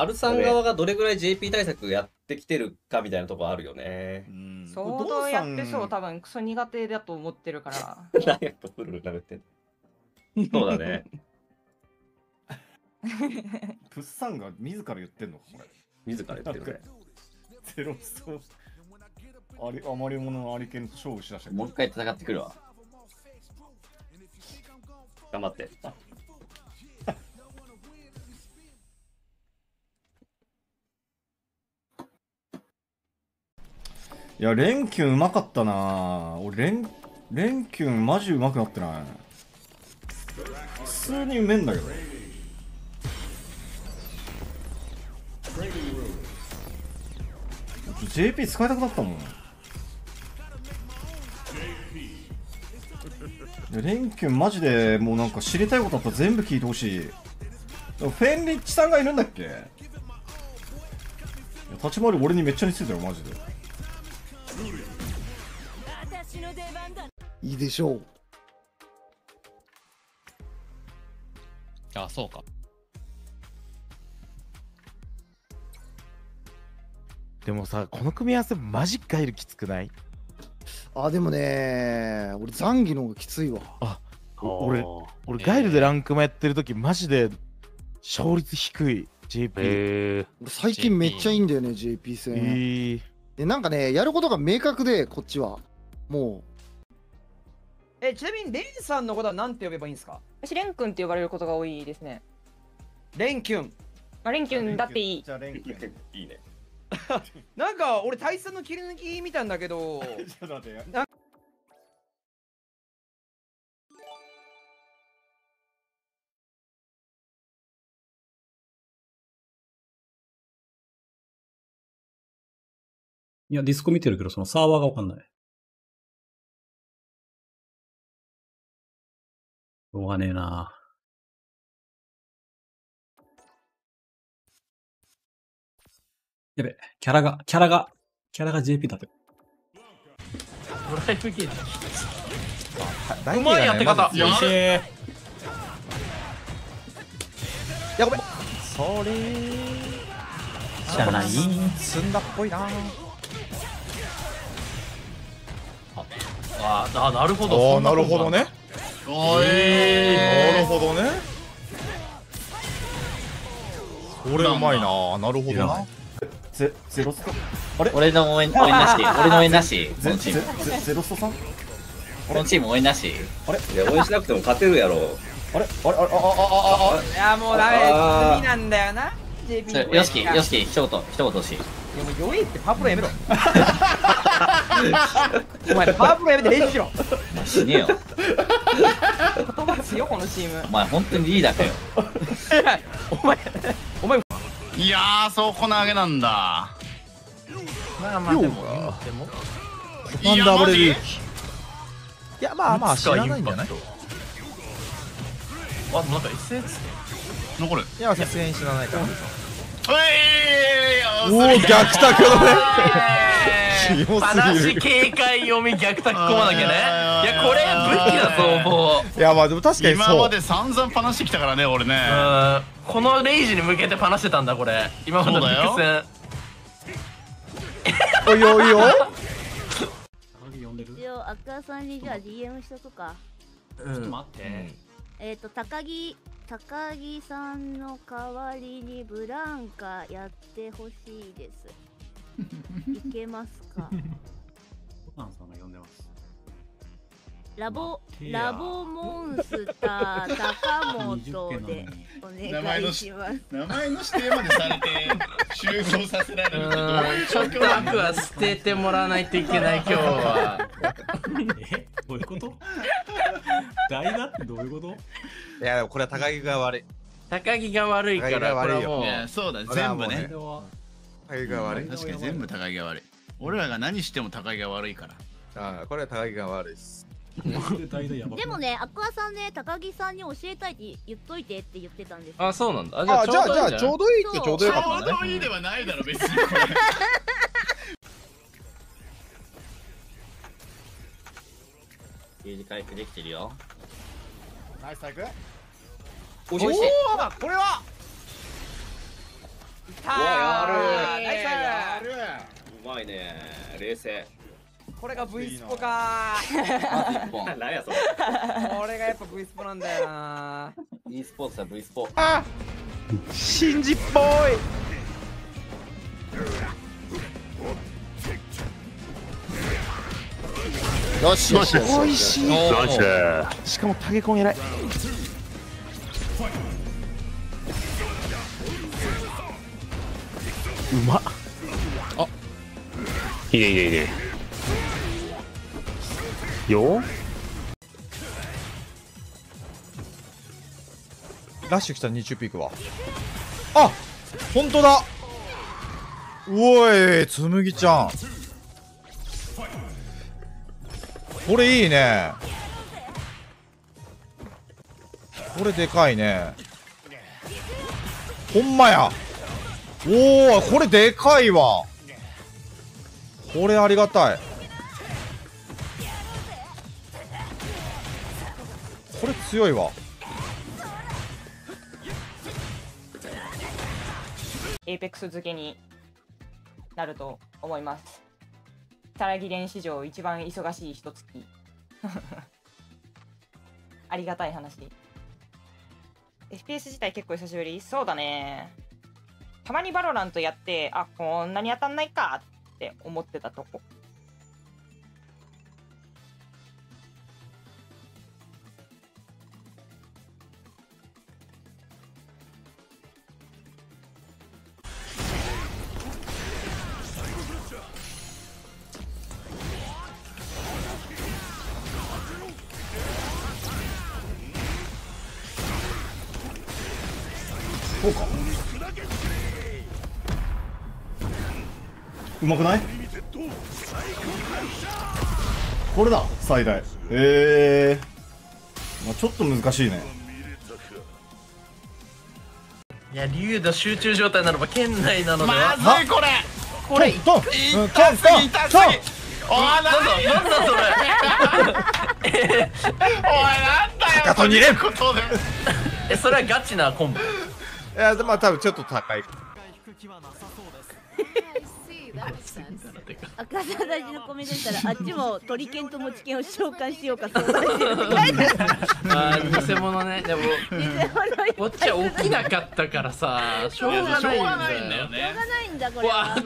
アルさん側がどれぐらい JP 対策やってきてるかみたいなとこあるよね。相当やってそう、多分クソ苦手だと思ってるから。何やとフル食べてる。そうだね。プッサンが自ら言ってんのかこれ。自ら言ってるね。ゼロストあり余り物ありけん勝負しだした。もう一回戦ってくるわ。頑張って。いや、レンキュンうまかったなぁ。俺レンキュンマジうまくなってない。普通にうめんだけど。JP 使いたくなったもん。レンキュンマジでもうなんか知りたいことあったら全部聞いてほしい。フェンリッチさんがいるんだっけ？立ち回り俺にめっちゃ似てたよ、マジで。いいでしょう。あ、そうか。でもさ、この組み合わせマジガイルきつくない？あ、でもね、俺ザンギの方がきついわ。あ、俺ガイルでランクもやってる時マジで勝率低い JP。最近めっちゃいいんだよね JP 戦。でなんかね、やることが明確でこっちはもう。ちなみにレンさんのことは何て呼べばいいんですか？私レン君って呼ばれることが多いですね。レンキュン。あ、レンキュンだっていい。じゃあレンキュンいいね。なんか俺大佐の切り抜き見たんだけど。ちょっと待ってよ。いや、ディスコ見てるけどそのサーバーがわかんない。しょうがねえな。やべ、キャラが JP だって。ドライブゲーム。うまいやって方。よし。いや、ごめん。それじゃない。積んだっぽいな。あ、なるほど。なるほどね。なるほどね。これうまいな。なるほどな。ゼロスト。あれ？俺の応援なし。俺の応援なし。このチーム。ゼロストさん。このチーム応援なし。あれ？いや、応援しなくても勝てるやろ。あれ？あれ？いや、もうダメ。罪なんだよな。JP。よしき、一言欲しい。いや、もう弱いってパープルやめろ。お前パープルやめて練習しろ。死ねよ。言葉強いこのチーム。お前本当にリーダーかよ。お前。いやー、そうこの上げなんだ。まあでも。なんだこれ。いや、まあ知らないんじゃない。あ、また SS 残る。いや、さすがに知らないから。おお、逆卓だね。話警戒読み逆卓込まなきゃね。いや、これ武器だと思う。いや、まあでも確かに今まで散々パナしてきたからね、俺ね。このレイジに向けてパナしてたんだ、これ。今までの陸戦。おいよいよ。一応アクアさんにじゃあ DM しとくか。ちょっと待って。高木さんの代わりにブランカやってほしいです。いけますか？ボタンさんが呼んでます。ラボモンスター高本でお願いします。名前の指定までされて集合させられるけど、ちょっとアクは捨ててもらわないといけない今日は。どういうこと？代打ってどういうこと？いや、これは高木が悪いからこれはもうそうだ、全部ね。高木が悪い。確かに全部高木が悪い。俺らが何しても高木が悪いから。あ、これは高木が悪いです。でもね、アクアさんね、高木さんに教えたいって言っといてって言ってたんですよ。あ、そうなんだ。じゃあちょうどいいってちょうどよかったね。ちょうどいいではないだろ別に。ゲージ回復できてるよ。ナイスタイク。おお、これは。あーやるうまいね、冷静。これが V スポかー。これがやっぱ V スポなんだよな。e スポーツは V スポ。あっ信じっぽい。よしよしおいしい。しかもタゲコン偉い。うまっ。あいいねいいねいいねよ。ラッシュ来た。20ピークはあ本当だ。おいつむぎちゃんこれいいね。これでかいね。ほんまや。おおこれでかいわ。これありがたい。これ強いわ。エイペックス漬けになると思います。さらぎ連史上一番忙しい一月ありがたい話。 FPS 自体結構久しぶりそうだね。たまにバロラントやってあこんなに当たんないかって思ってたとこ。そうかうまくないこれだ最大。まあ、ちょっと難しいね。いや龍打集中状態ならば圏内なのでは。まずいこれこれ痛すぎ痛すぎ痛すぎ。おいなんだそれおいなんだよかとにれんことでそれはガチなコンボ。いやまあ多分ちょっと高い。赤澤大臣のコメントしたらあっちも鳥犬と持ち犬を召喚しようかと。ああ偽物ね。でもこっちは起きなかったからさしょうがないんだよね。しょうがないんだこれ。ああ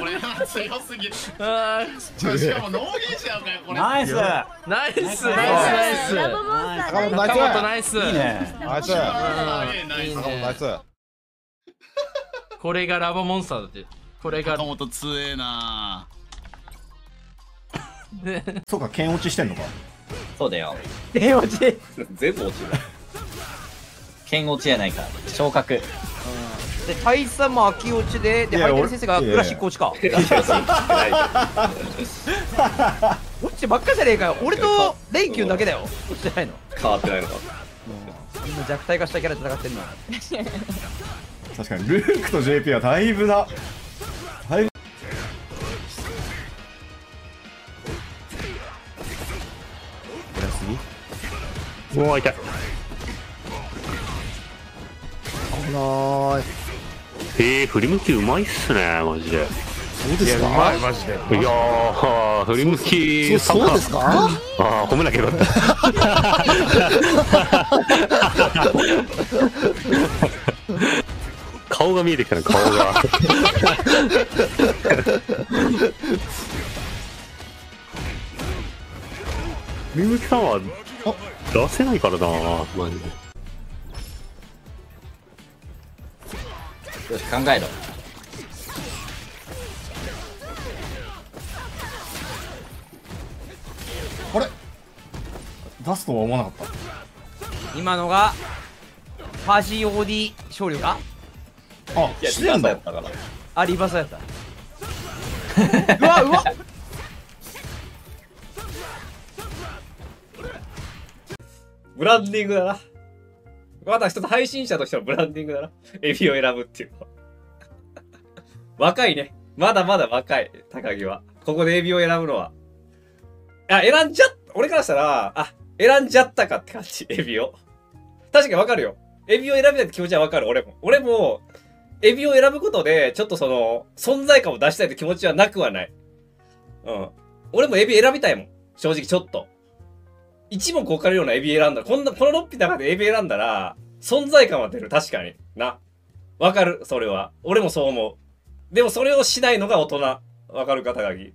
これ強すぎ。ああしかもノーゲージやんかよこれ。ナイスナイスナイスラボモンスターナイスナイスいいねナイスナイス。これがラボモンスターだって。これがもと強えな。そうか剣落ちしてんのか。そうだよ剣落ち全部落ちる剣落ちやないか昇格で大佐も秋落ちで入ってる先生がクラシック落ちか。落ちばっかじゃねえかよ。俺と連休だけだよ落ちてないの。変わってないのか。今弱体化したキャラで戦ってんの。確かにルークと JP はだいぶだもう痛い。危ない。振り向きうまいっすねマジで。そうですか。うまいマジで。いやー振り向きそうですか。ああ褒めなきゃよかった。顔が見えてきたね顔が。振り向きさんは。出せないからなマジで。よし考えろ。あれ出すとは思わなかった。今のがファジー OD 勝利か。あっしてんだよ。あリバーサーやったうわうわっブランディングだな。まだ一つ配信者としてはブランディングだな。エビを選ぶっていうのは。若いね。まだまだ若い、高木は。ここでエビを選ぶのは。あ、選んじゃった。俺からしたら、あ、選んじゃったかって感じ、エビを。確かにわかるよ。エビを選びたいって気持ちはわかる、俺も。俺も、エビを選ぶことで、ちょっとその、存在感を出したいという気持ちはなくはない。うん。俺もエビ選びたいもん。正直ちょっと。一目置かれるようなエビ選んだら、この6匹の中でエビ選んだら、存在感は出る。確かに。な。わかる。それは。俺もそう思う。でもそれをしないのが大人。わかるか、高木。